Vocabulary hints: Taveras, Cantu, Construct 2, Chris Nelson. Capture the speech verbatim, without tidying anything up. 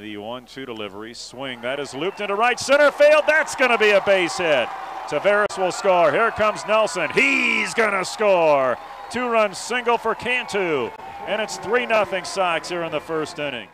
The one two delivery, swing, that is looped into right center field. That's going to be a base hit. Taveras will score. Here comes Nelson. He's going to score. Two-run single for Cantu. And it's three nothing Sox here in the first inning.